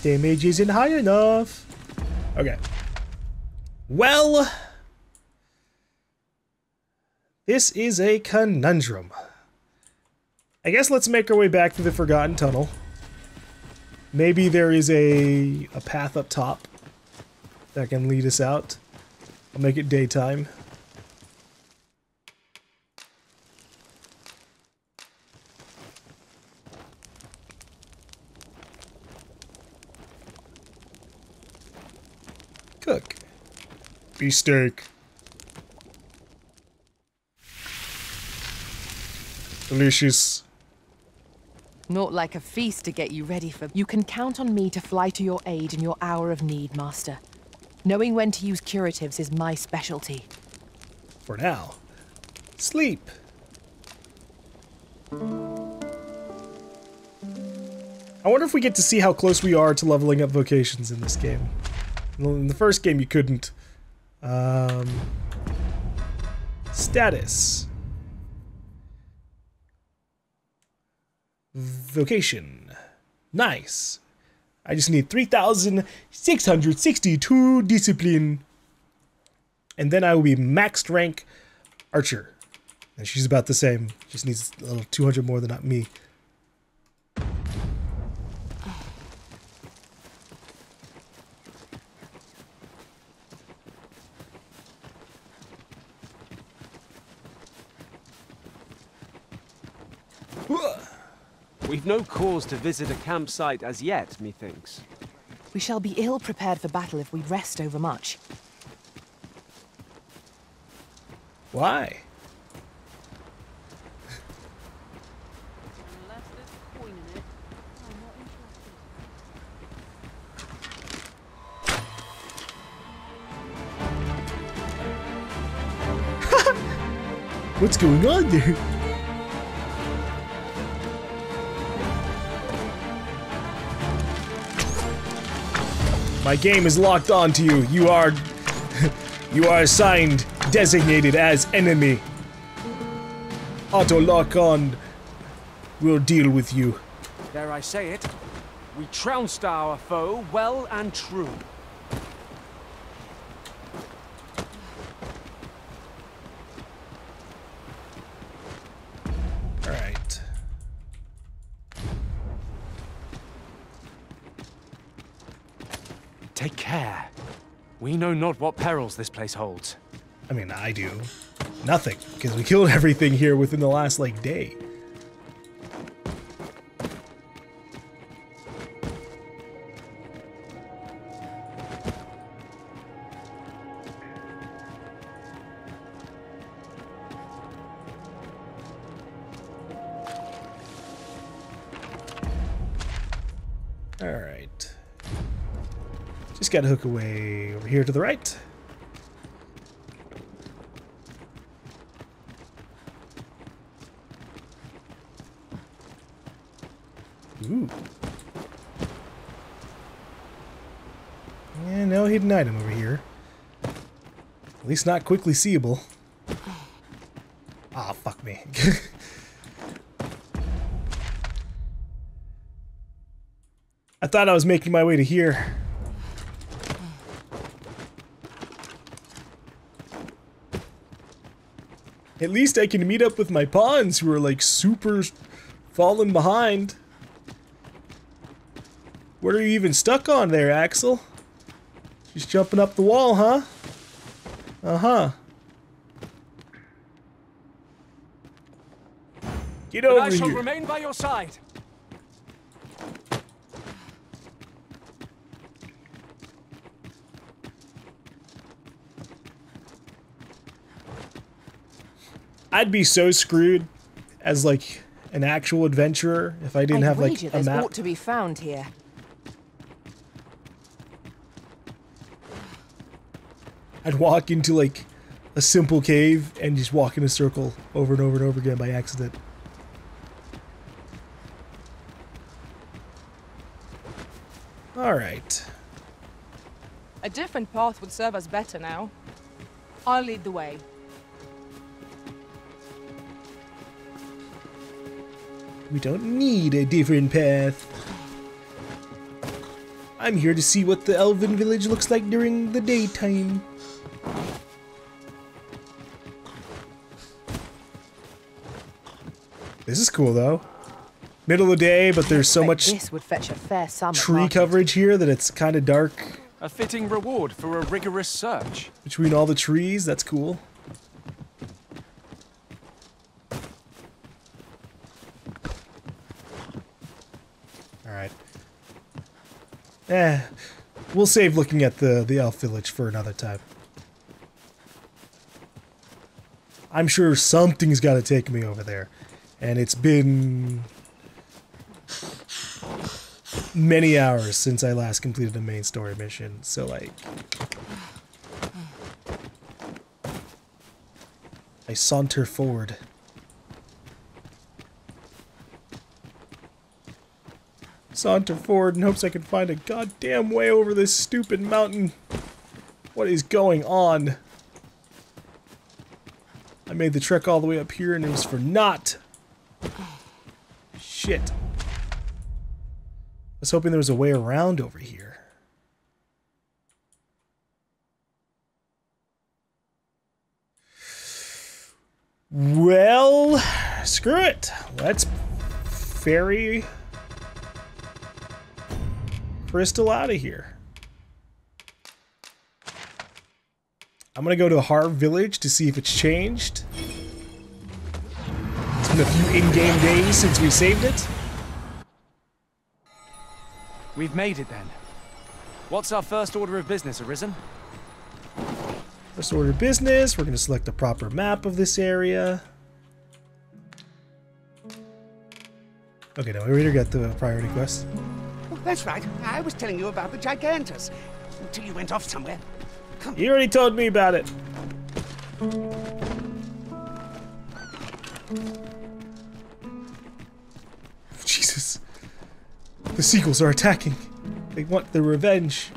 Damage isn't high enough. Okay. Well, this is a conundrum. I guess let's make our way back to the Forgotten Tunnel. Maybe there is a path up top that can lead us out. I'll make it daytime. Cook. Beefsteak. Delicious. Not like a feast to get you ready for. You can count on me to fly to your aid in your hour of need, Master. Knowing when to use curatives is my specialty. For now. Sleep. I wonder if we get to see how close we are to leveling up vocations in this game. In the first game, you couldn't. Status. Vocation. Nice. I just need 3,662 discipline. And then I will be maxed rank archer. And she's about the same. Just needs a little 200 more than me. We've no cause to visit a campsite as yet, methinks. We shall be ill prepared for battle if we rest over much. Why? What's going on there? My game is locked onto you. You are assigned, designated as enemy. Auto lock on. We'll deal with you. Dare I say it? We trounced our foe well and true. Take care. We know not what perils this place holds. I mean, I do. Nothing, because we killed everything here within the last, like, day. Gotta hook away over here to the right. Ooh. Yeah, no hidden item over here. At least not quickly seeable. Ah, fuck me. I thought I was making my way to here. At least I can meet up with my pawns who are like super falling behind. What are you even stuck on there, Axel? Just jumping up the wall, huh? Uh-huh. Get over here. I shall remain by your side. I'd be so screwed as like an actual adventurer if I didn't have like a map. Ought to be found here. I'd walk into like a simple cave and just walk in a circle over and over and over again by accident. All right. A different path would serve us better now. I'll lead the way. We don't need a different path. I'm here to see what the elven village looks like during the daytime. This is cool though. Middle of the day, but there's so much tree coverage here that it's kind of dark. A fitting reward for a rigorous search. Between all the trees, that's cool. Eh, we'll save looking at the elf village for another time. I'm sure something's got to take me over there, and it's been many hours since I last completed a main story mission, so like... I saunter forward. Saunter forward and hopes I can find a goddamn way over this stupid mountain. What is going on? I made the trek all the way up here and it was for naught. Shit. I was hoping there was a way around over here. Well, screw it. Let's ferry Crystal out of here. I'm gonna go to Harv Village to see if it's changed. It's been a few in-game days since we saved it. We've made it then. What's our first order of business, Arisen? First order of business, we're gonna select the proper map of this area. Okay, now we already got the priority quest. That's right. I was telling you about the Gigantus, until you went off somewhere. Come. You already told me about it. Jesus. The seagulls are attacking. They want their revenge.